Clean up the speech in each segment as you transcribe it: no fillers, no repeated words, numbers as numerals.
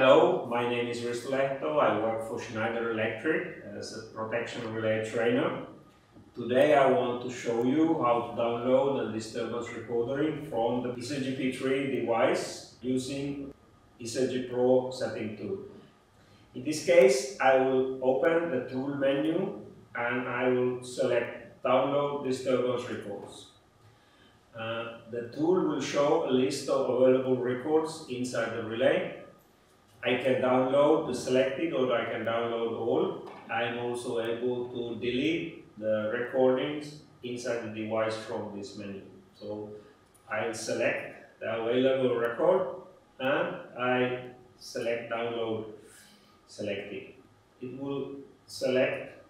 Hello, my name is Risto Lehto. I work for Schneider Electric as a protection relay trainer. Today I want to show you how to download a disturbance recording from the Easergy P3 device using Easergy Pro setting tool. In this case, I will open the tool menu and I will select download disturbance records. The tool will show a list of available records inside the relay. I can download the selected or I can download all. I am also able to delete the recordings inside the device from this menu. So I will select the available record and I select download selected. It will select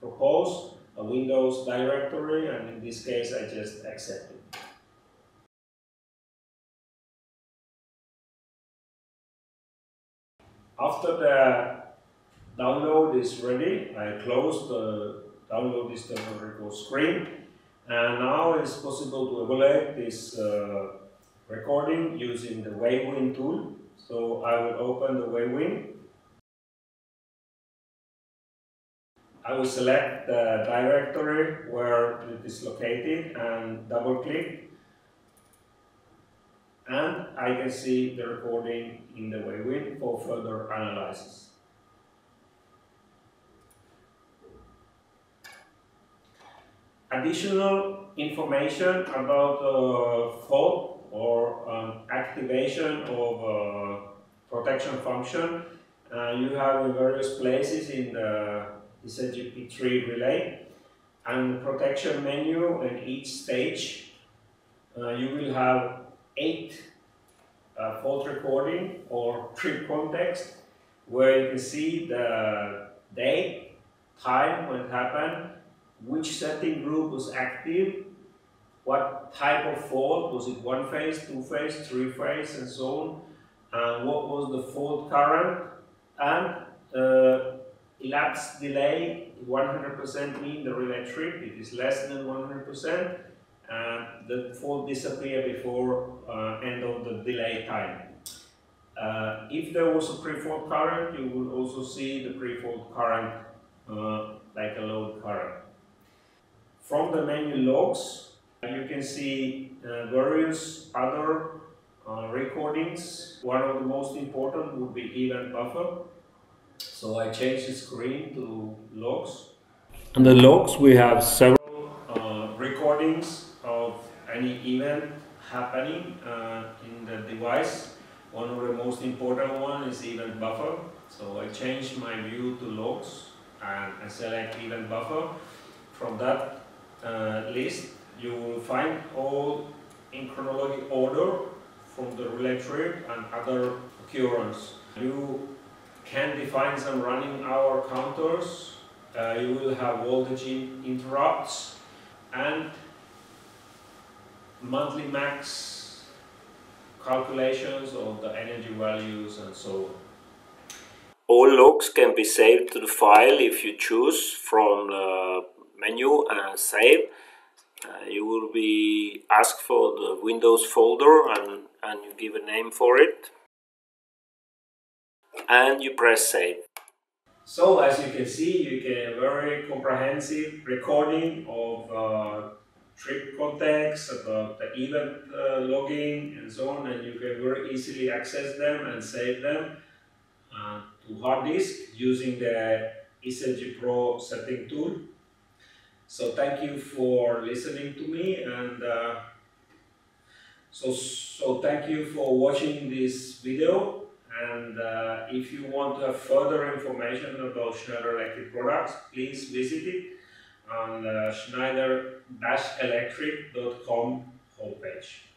propose a Windows directory, and in this case I just accept it. After the download is ready, I close the download disturbance record screen, and now it's possible to evaluate this recording using the WaveWin tool. So I will open the WaveWin. I will select the directory where it is located and double click, and I can see the recording in the WaveWin for further analysis. Additional information about fault or activation of protection function you have in various places in the Easergy P3 relay, and protection menu in each stage you will have 8 fault recording or trip context, where you can see the date, time when it happened, which setting group was active, what type of fault, was it 1-phase, 2-phase, 3-phase, and so on, and what was the fault current, and elapsed delay. 100% mean the relay trip, it is less than 100%. The fault disappear before end of the delay time. If there was a pre-fault current, you will also see the pre-fault current like a load current. From the menu logs, you can see various other recordings. One of the most important would be event buffer. So I change the screen to logs. And the logs, we have several recordings of any event happening in the device. One of the most important one is event buffer. So I change my view to logs and I select event buffer. From that list, you will find all in chronological order from the relay trip and other occurrence. You can define some running hour counters. You will have voltage interrupts and monthly max calculations of the energy values and so on. All logs can be saved to the file if you choose from the menu and save. You will be asked for the Windows folder and you give a name for it. And you press save. So as you can see, you get a very comprehensive recording of trip context, about the event logging and so on, and you can very easily access them and save them to hard disk using the Easergy Pro setting tool. So thank you for listening to me, and so thank you for watching this video, and if you want to have further information about Schneider Electric products, please visit it on the Schneider-electric.com homepage.